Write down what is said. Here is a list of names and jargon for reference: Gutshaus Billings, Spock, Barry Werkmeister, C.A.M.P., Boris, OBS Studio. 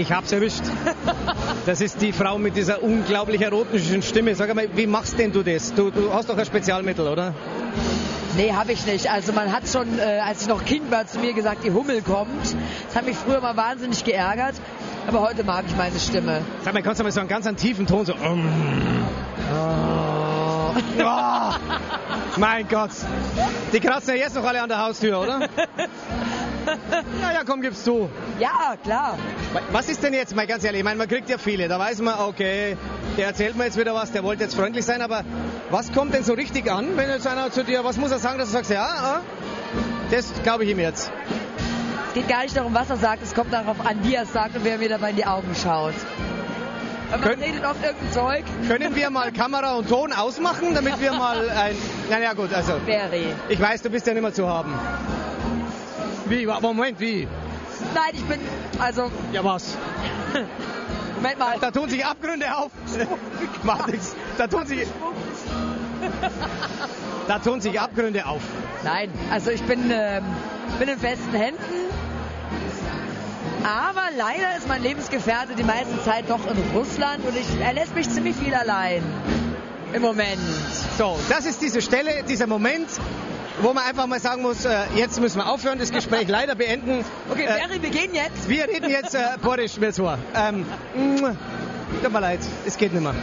Ich hab's erwischt. Das ist die Frau mit dieser unglaublich erotischen Stimme. Sag mal, wie machst denn du das? Du hast doch ein Spezialmittel, oder? Nee, habe ich nicht. Also man hat schon, als ich noch Kind war, zu mir gesagt, die Hummel kommt. Das hat mich früher mal wahnsinnig geärgert. Aber heute mag ich meine Stimme. Sag mal, kannst du mal so einen ganz tiefen Ton so... Oh, mein Gott. Die kratzen ja jetzt noch alle an der Haustür, oder? Naja, komm, gib's zu. Ja, klar. Was ist denn jetzt, mal ganz ehrlich, ich meine, man kriegt ja viele, da weiß man, okay, der erzählt mir jetzt wieder was, der wollte jetzt freundlich sein, aber was kommt denn so richtig an, wenn jetzt einer zu dir, was muss er sagen, dass du sagst, ja, das glaube ich ihm jetzt. Es geht gar nicht darum, was er sagt, es kommt darauf an, wie er es sagt und wer mir dabei in die Augen schaut. Aber man redet oft irgendein Zeug. Können wir mal Kamera und Ton ausmachen, damit wir mal ein... Naja, gut, also... Berry. Ich weiß, du bist ja nicht mehr zu haben. Wie? Moment, wie? Nein, ich bin, also... Ja, was? Moment mal. Da tun sich Abgründe auf. Macht nichts. Da tun sich Abgründe auf. Nein, also ich bin in festen Händen. Aber leider ist mein Lebensgefährte die meiste Zeit doch in Russland und er lässt mich ziemlich viel allein. Im Moment. So, das ist diese Stelle, dieser Moment, wo man einfach mal sagen muss, jetzt müssen wir aufhören, das Gespräch leider beenden. Okay, Berry, wir gehen jetzt. Wir reden jetzt, Boris, mir zu. Tut mir leid, es geht nicht mehr.